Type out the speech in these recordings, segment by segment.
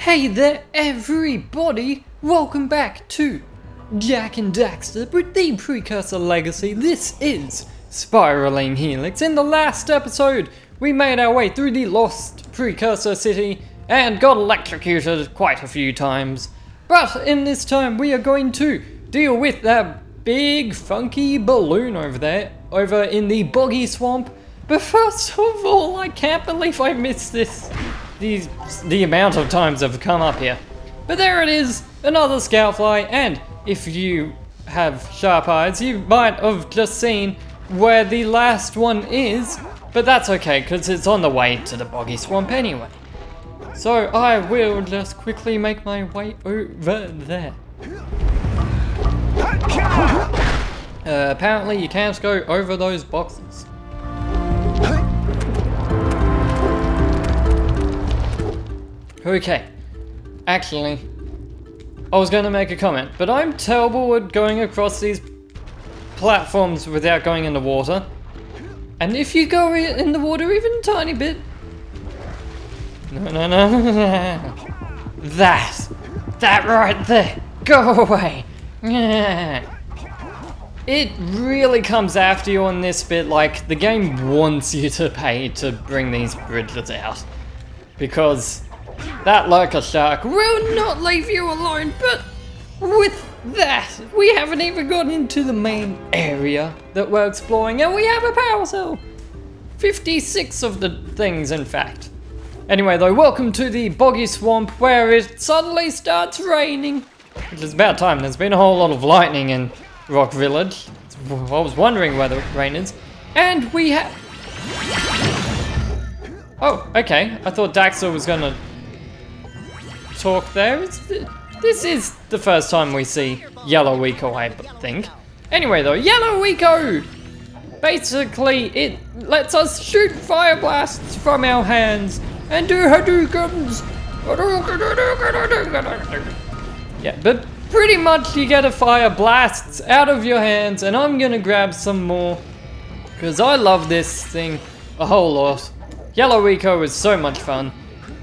Hey there everybody, welcome back to Jak and Daxter with The Precursor Legacy. This is Spiraling Helix. In the last episode we made our way through the lost Precursor City and got electrocuted quite a few times. But in this time we are going to deal with that big funky balloon over there, over in the Boggy Swamp. But first of all, I can't believe I missed this. The amount of times I've come up here. But there it is, another Scout Fly, and if you have sharp eyes, you might have just seen where the last one is, but that's okay, because it's on the way to the Boggy Swamp anyway. So I will just quickly make my way over there. Apparently you can't go over those boxes. Okay, actually, I was going to make a comment, but I'm terrible at going across these platforms without going in the water. And if you go in the water even a tiny bit... No. That right there, go away. It really comes after you on this bit, like the game wants you to pay to bring these bridges out. Because... that lurker shark will not leave you alone, but with that, we haven't even gotten into the main area that we're exploring, and we have a power cell! 56 of the things, in fact. Anyway though, welcome to the Boggy Swamp, where it suddenly starts raining. Which is about time. There's been a whole lot of lightning in Rock Village. I was wondering where the rain is. And we have... oh, okay. I thought Daxter was gonna... talk there. This is the first time we see Yellow Eco, I think. Anyway though, Yellow Eco! Basically, it lets us shoot fire blasts from our hands and do Hadoukens! Yeah, but pretty much you get a fire blasts out of your hands, and I'm gonna grab some more because I love this thing a whole lot. Yellow Eco is so much fun.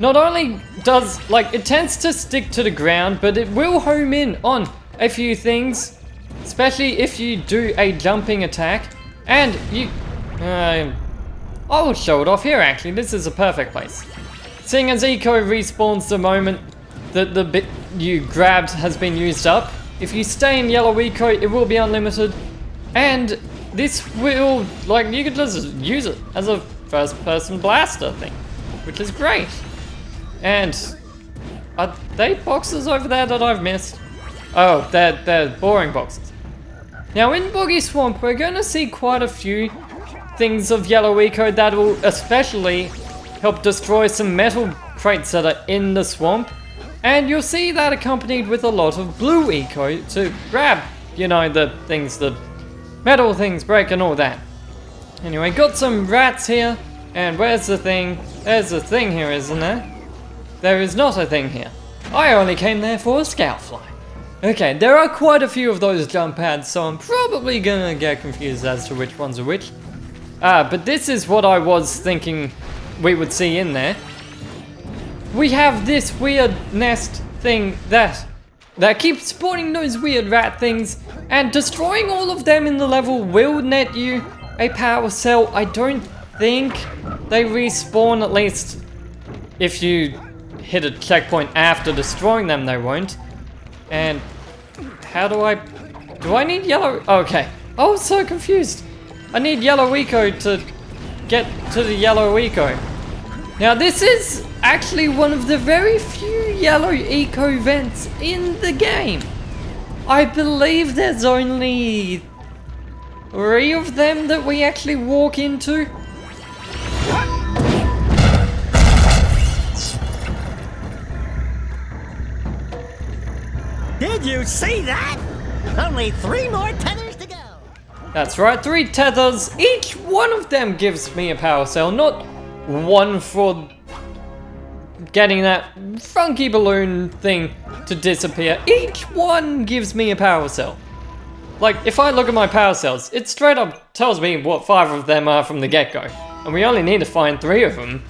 Not only does, like, it tends to stick to the ground, but it will home in on a few things, especially if you do a jumping attack, and you... I'll show it off here, actually. This is a perfect place. Seeing as Eco respawns the moment that the bit you grabbed has been used up, if you stay in Yellow Eco, it will be unlimited, and this will, like, you can just use it as a first-person blaster thing, which is great. And are they boxes over there that I've missed? Oh, they're boring boxes. Now in Boggy Swamp, we're going to see quite a few things of Yellow Eco that will especially help destroy some metal crates that are in the swamp. And you'll see that accompanied with a lot of Blue Eco to grab, you know, the things, the metal things break and all that. Anyway, got some rats here. And where's the thing? There's a thing here, isn't there? There is not a thing here. I only came there for a Scout Fly. Okay, there are quite a few of those jump pads, so I'm probably gonna get confused as to which ones are which. But this is what I was thinking we would see in there. We have this weird nest thing that keeps spawning those weird rat things, and destroying all of them in the level will net you a power cell. I don't think they respawn, at least if you... hit a checkpoint after destroying them, they won't. And how do I... do I need yellow... okay. I was so confused. I need Yellow Eco to get to the Yellow Eco. Now this is actually one of the very few Yellow Eco vents in the game. I believe there's only 3 of them that we actually walk into. Did you see that? Only 3 more tethers to go. That's right, 3 tethers. Each one of them gives me a power cell, not one for getting that funky balloon thing to disappear. Each one gives me a power cell. Like, if I look at my power cells, it straight up tells me what 5 of them are from the get-go. And we only need to find 3 of them,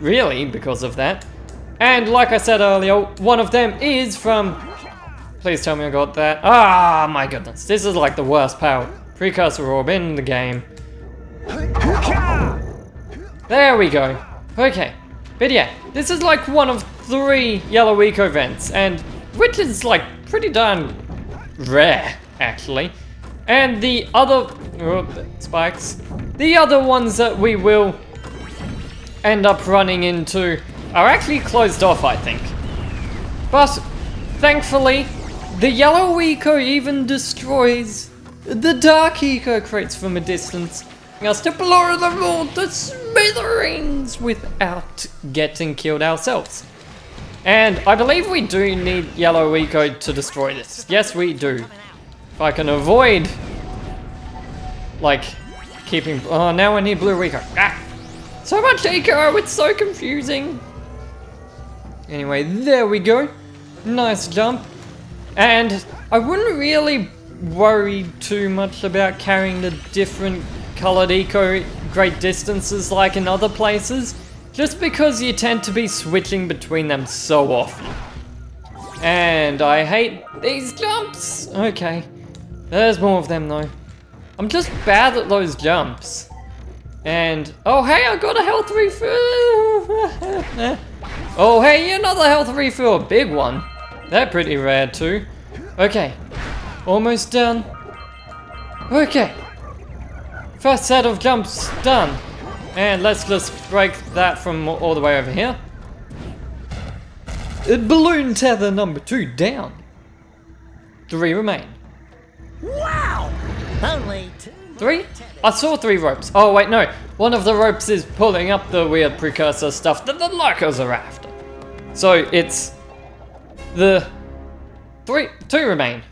really, because of that. And like I said earlier, one of them is from... Please tell me I got that. Ah, my goodness. This is like the worst power. Precursor Orb in the game. There we go. Okay. But yeah, this is like one of 3 Yellow Eco vents, and which is like pretty darn rare, actually. And the other... Oh, spikes. The other ones that we will end up running into are actually closed off, I think. But thankfully, the Yellow Eco even destroys the Dark Eco crates from a distance, us to blow them all to smithereens without getting killed ourselves. And I believe we do need Yellow Eco to destroy this. Yes, we do. If I can avoid, like, keeping... Oh, now I need Blue Eco. Ah! So much Eco, it's so confusing. Anyway, there we go. Nice jump. And I wouldn't really worry too much about carrying the different coloured Eco great distances like in other places, just because you tend to be switching between them so often. And I hate these jumps. Okay, there's more of them though. I'm just bad at those jumps. And, oh hey, I got a health refill! Oh hey, another health refill, a big one. They're pretty rare too. Okay, almost done. Okay, first set of jumps done. And let's just break that from all the way over here. Balloon tether number 2 down. 3 remain. Wow! Only 2. 3? I saw 3 ropes. Oh wait, no. One of the ropes is pulling up the weird precursor stuff that the locals are after. So it's the 2 remain.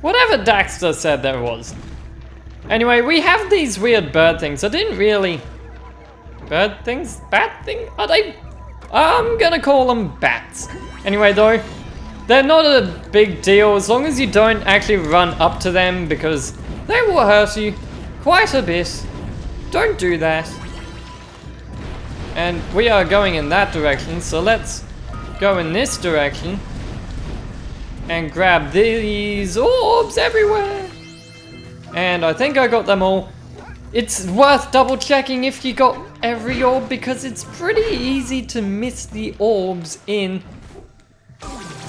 Whatever Daxter said there was. Anyway, we have these weird bird things. I didn't really... Bird things? Bat thing? Are they... I'm gonna call them bats. Anyway though, they're not a big deal as long as you don't actually run up to them because they will hurt you quite a bit. Don't do that. And we are going in that direction, so let's go in this direction and grab these orbs everywhere. And I think I got them all. It's worth double checking if you got every orb because it's pretty easy to miss the orbs in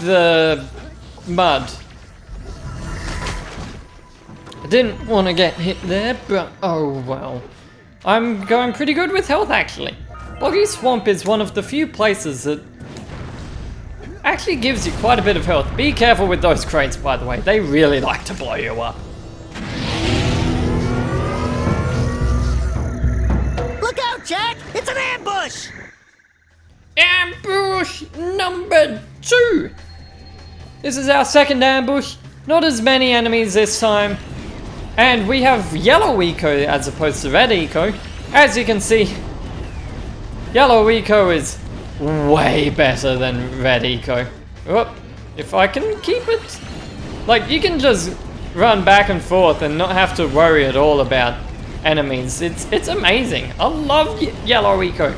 the mud. Didn't want to get hit there, but oh well. I'm going pretty good with health, actually. Boggy Swamp is one of the few places that actually gives you quite a bit of health. Be careful with those crates, by the way. They really like to blow you up. Look out, Jak! It's an ambush! Ambush number 2! This is our second ambush. Not as many enemies this time. And we have Yellow Eco as opposed to Red Eco. As you can see, Yellow Eco is way better than Red Eco. Oh, if I can keep it. Like, you can just run back and forth and not have to worry at all about enemies. It's amazing. I love Yellow Eco.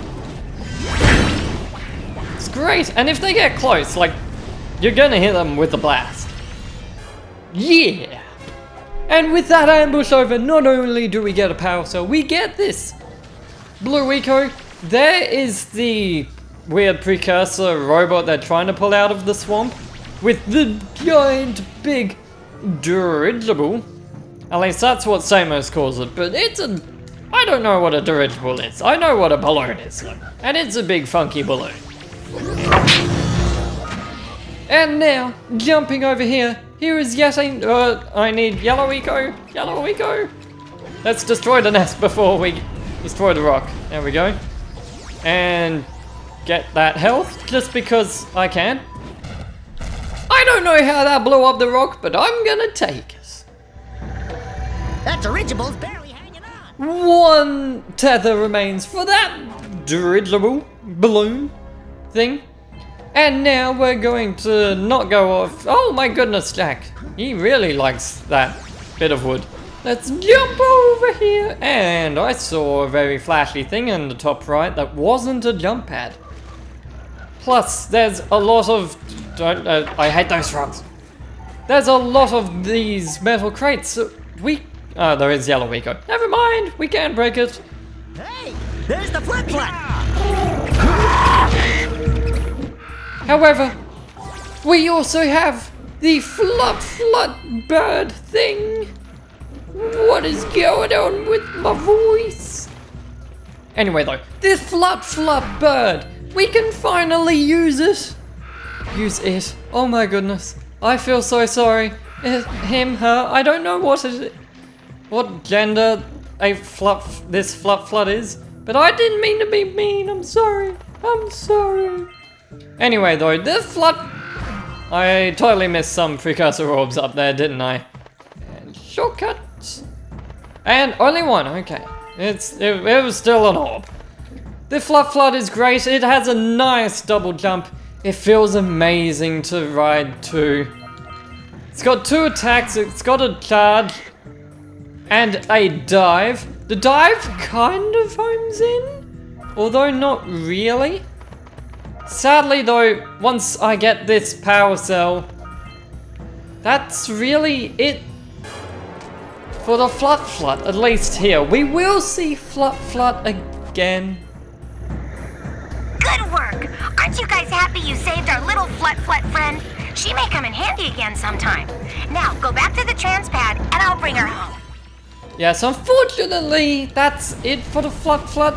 It's great. And if they get close, like, you're gonna hit them with the blast. Yeah. And with that ambush over, not only do we get a power cell, we get this Blue Eco. There is the weird precursor robot they're trying to pull out of the swamp with the giant big dirigible. At least that's what Samos calls it, but it's a... I don't know what a dirigible is. I know what a balloon is, though. And it's a big funky balloon. And now, jumping over here, here is yet a... I need Yellow Eco. Yellow Eco. Let's destroy the nest before we destroy the rock. There we go. And get that health just because I can. I don't know how that blew up the rock, but I'm gonna take it. That dirigible's barely hanging on. 1 tether remains for that dirigible balloon thing. And now we're going to not go off. Oh my goodness, Jak. He really likes that bit of wood. Let's jump over here. And I saw a very flashy thing in the top right that wasn't a jump pad. Plus, there's a lot of... I hate those rocks. There's a lot of these metal crates. So we... Oh, there is Yellow Eco. Never mind, we can break it. Hey, there's the Flut Flut! However, we also have the Flut Flut bird thing. What is going on with my voice? Anyway though, this Flut Flut bird, we can finally use it. Use it. Oh my goodness. I feel so sorry. Him, her, I don't know what it is. What gender a this Flut Flut is, but I didn't mean to be mean, I'm sorry, I'm sorry. Anyway though, this Flut... I totally missed some Precursor Orbs up there, didn't I? And shortcuts. And only one, okay. It was still an orb. The Flut Flut is great, it has a nice double jump. It feels amazing to ride too. It's got two attacks, it's got a charge. And a dive. The dive kind of homes in, although not really. Sadly though, once I get this Power Cell, that's really it for the Flut Flut, at least here. We will see Flut Flut again. Good work! Aren't you guys happy you saved our little Flut Flut friend? She may come in handy again sometime. Now go back to the transpad and I'll bring her home. Yes, unfortunately, that's it for the Flut Flut.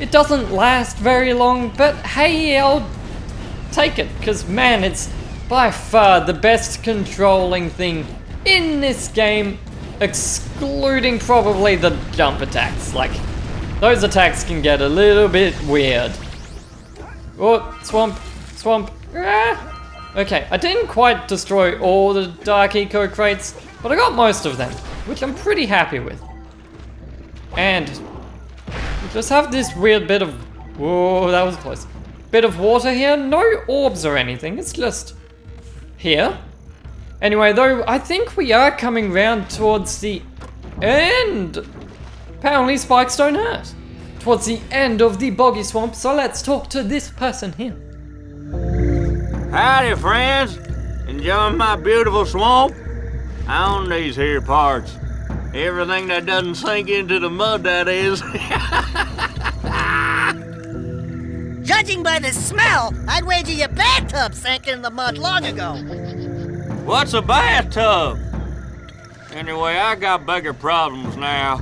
It doesn't last very long, but hey, I'll take it, because man, it's by far the best controlling thing in this game, excluding probably the jump attacks. Like, those attacks can get a little bit weird. Oh, swamp, swamp. Ah. Okay, I didn't quite destroy all the Dark Eco crates, but I got most of them, which I'm pretty happy with. And we just have this weird bit of, whoa, that was close. Bit of water here, no orbs or anything, it's just here. Anyway though, I think we are coming round towards the end. Apparently spikes don't hurt. Towards the end of the Boggy Swamp, so let's talk to this person here. Howdy friends, enjoying my beautiful swamp? On these here parts. Everything that doesn't sink into the mud, that is. Judging by the smell, I'd wager your bathtub sank in the mud long ago. What's a bathtub? Anyway, I got bigger problems now.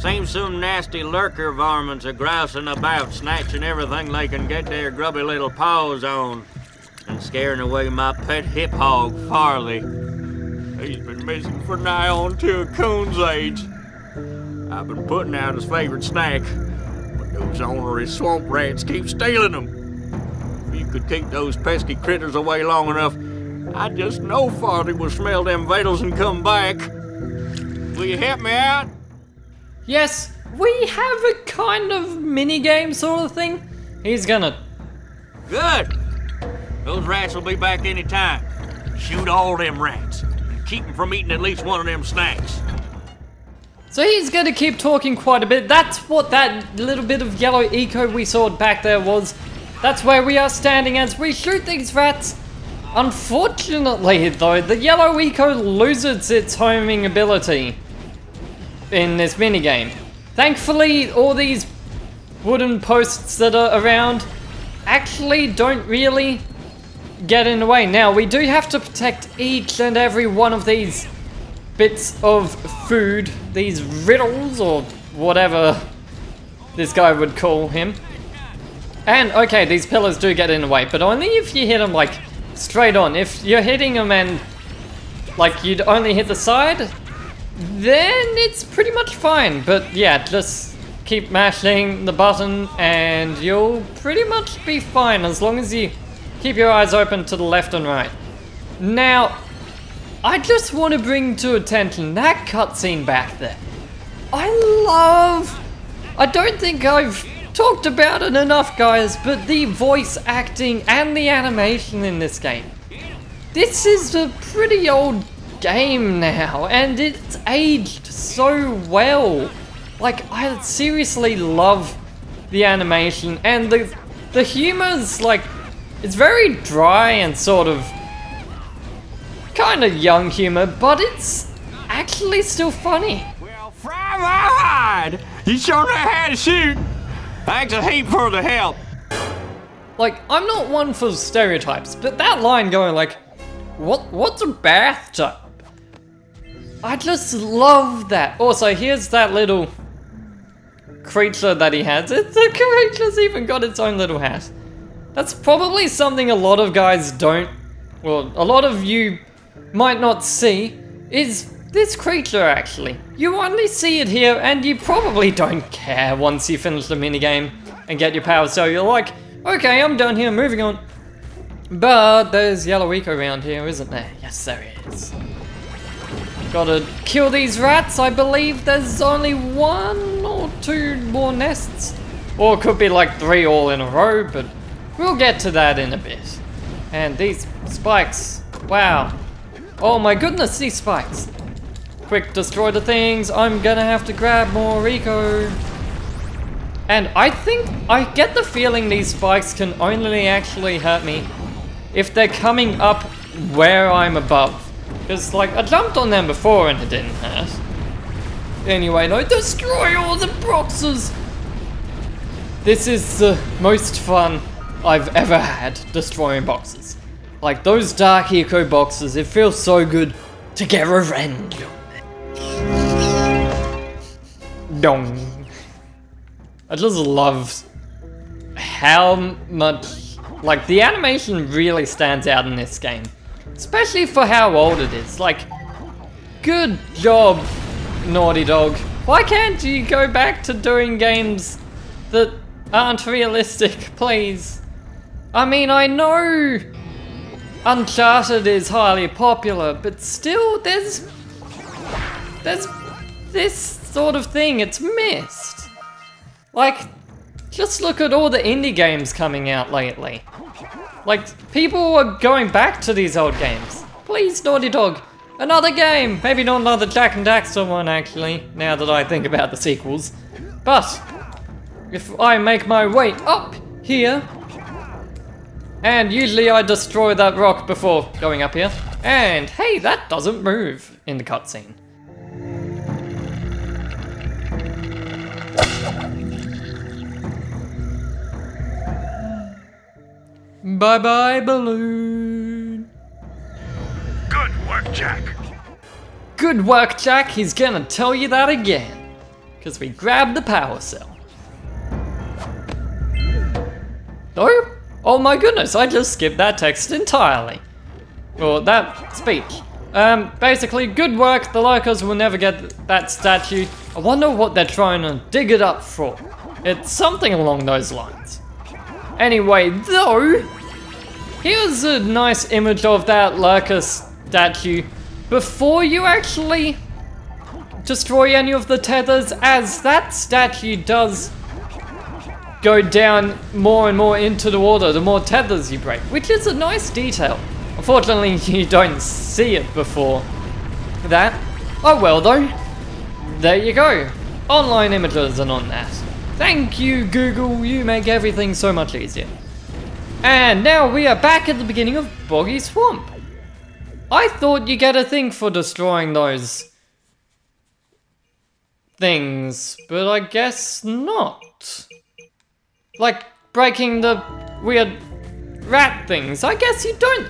Seems some nasty lurker varmints are grousing about, snatching everything they can get their grubby little paws on, and scaring away my pet hip hog, Farley. He's been missing for nigh on to a coon's age. I've been putting out his favorite snack, but those ornery swamp rats keep stealing them. If you could keep those pesky critters away long enough, I just know Farley will smell them vitals and come back. Will you help me out? Yes, we have a kind of mini-game sort of thing. He's gonna... Good! Those rats will be back any time. Shoot all them rats. Keep him from eating at least one of them snacks. So he's going to keep talking quite a bit. That's what that little bit of Yellow Eco we saw back there was. That's where we are standing as we shoot these rats. Unfortunately though, the Yellow Eco loses its homing ability in this minigame. Thankfully, all these wooden posts that are around actually don't really get in the way. Now, we do have to protect each and every one of these bits of food, these riddles or whatever this guy would call him. And okay, these pillars do get in the way, but only if you hit them like straight on. If you're hitting them and like you'd only hit the side, then it's pretty much fine. But yeah, just keep mashing the button and you'll pretty much be fine as long as you keep your eyes open to the left and right. Now, I just want to bring to attention that cutscene back there. I don't think I've talked about it enough, guys, but the voice acting and the animation in this game. This is a pretty old game now, and it's aged so well. Like, I seriously love the animation, and the humor's like It's very dry and sort of kind of young humor, but it's actually still funny. Well, fry my hide! You sure know how to shoot! Thanks a heap for the help. Like, I'm not one for stereotypes, but that line going like, what's a bathtub? I just love that. Also, here's that little creature that he has. The creature's even got its own little hat. That's probably something a lot of guys don't, well, a lot of you might not see, is this creature actually. You only see it here and you probably don't care once you finish the minigame and get your power. So you're like, okay, I'm done here, moving on. But there's Yellow Eco around here, isn't there? Yes, there is. Gotta kill these rats. I believe there's only one or two more nests. Or it could be like three all in a row, but we'll get to that in a bit. And these spikes. Wow. Oh my goodness, these spikes. Quick, destroy the things. I'm gonna have to grab more eco. And I think, I get the feeling these spikes can only actually hurt me if they're coming up where I'm above. Because, like, I jumped on them before and it didn't hurt. Anyway, no, destroy all the boxes! This is the most fun I've ever had, destroying boxes. Like, those Dark Eco boxes, it feels so good to get revenge on them. Dong. I just love how much, like, the animation really stands out in this game. Especially for how old it is. Like, good job, Naughty Dog. Why can't you go back to doing games that aren't realistic, please? I mean, I know Uncharted is highly popular, but still, there's this sort of thing. It's missed. Like, just look at all the indie games coming out lately. Like, people are going back to these old games. Please, Naughty Dog, another game! Maybe not another Jak and Daxter one, actually, now that I think about the sequels. But, if I make my way up here, and usually I destroy that rock before going up here, and hey, that doesn't move in the cutscene. Bye-bye, balloon. Good work, Jak. Good work, Jak. He's gonna tell you that again. Because we grabbed the power cell. Oh? Oh my goodness, I just skipped that text entirely. Or that speech. Basically, good work. The locals will never get that statue. I wonder what they're trying to dig it up for. It's something along those lines. Anyway, though, here's a nice image of that lurker statue before you actually destroy any of the tethers, as that statue does go down more and more into the water the more tethers you break, which is a nice detail. Unfortunately, you don't see it before that. Oh well, though, there you go. Online images and on that. Thank you, Google, you make everything so much easier. And now we are back at the beginning of Boggy Swamp. I thought you get a thing for destroying those things, but I guess not. Like breaking the weird rat things, I guess you don't.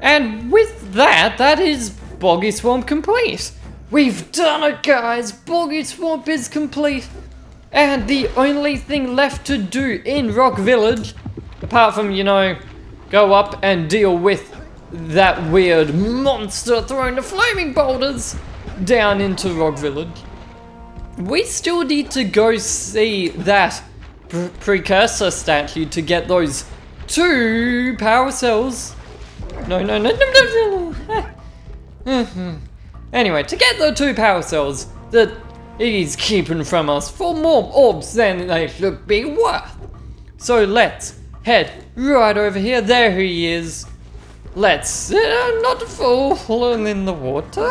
And with that, that is Boggy Swamp complete. We've done it, guys, Boggy Swamp is complete. And the only thing left to do in Rock Village, apart from, you know, go up and deal with that weird monster throwing the flaming boulders down into Rock Village, we still need to go see that precursor statue to get those two power cells. No. Anyway, to get the two power cells that he's keeping from us for more orbs than they should be worth. So let's head right over here. There he is. Let's not fall in the water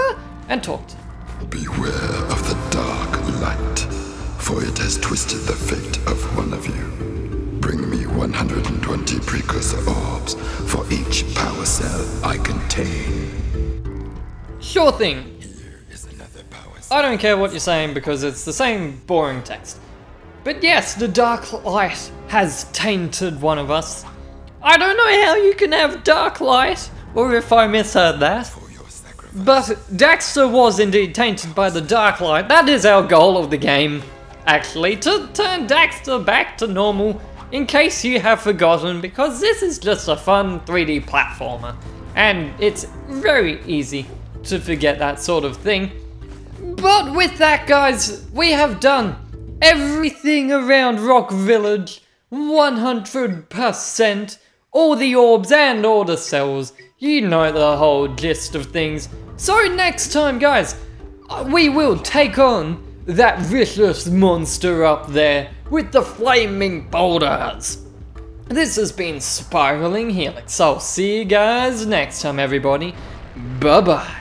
and talk to him. Beware of the dark light, for it has twisted the fate of one of you. bring me 120 Precursor Orbs for each Power Cell I contain. Sure thing. Here is another Power Cell. I don't care what you're saying because it's the same boring text. But yes, the Dark Light has tainted one of us. I don't know how you can have Dark Light, or if I misheard that. But Daxter was indeed tainted by the Dark Light. That is our goal of the game, actually, to turn Daxter back to normal, in case you have forgotten, because this is just a fun 3D platformer, and it's very easy to forget that sort of thing. But with that, guys, we have done everything around Rock Village, 100%, all the orbs and all the cells. You know the whole gist of things. So next time, guys, we will take on that vicious monster up there with the flaming boulders. This has been Spiraling Helix. I'll see you guys next time, everybody. Bye-bye.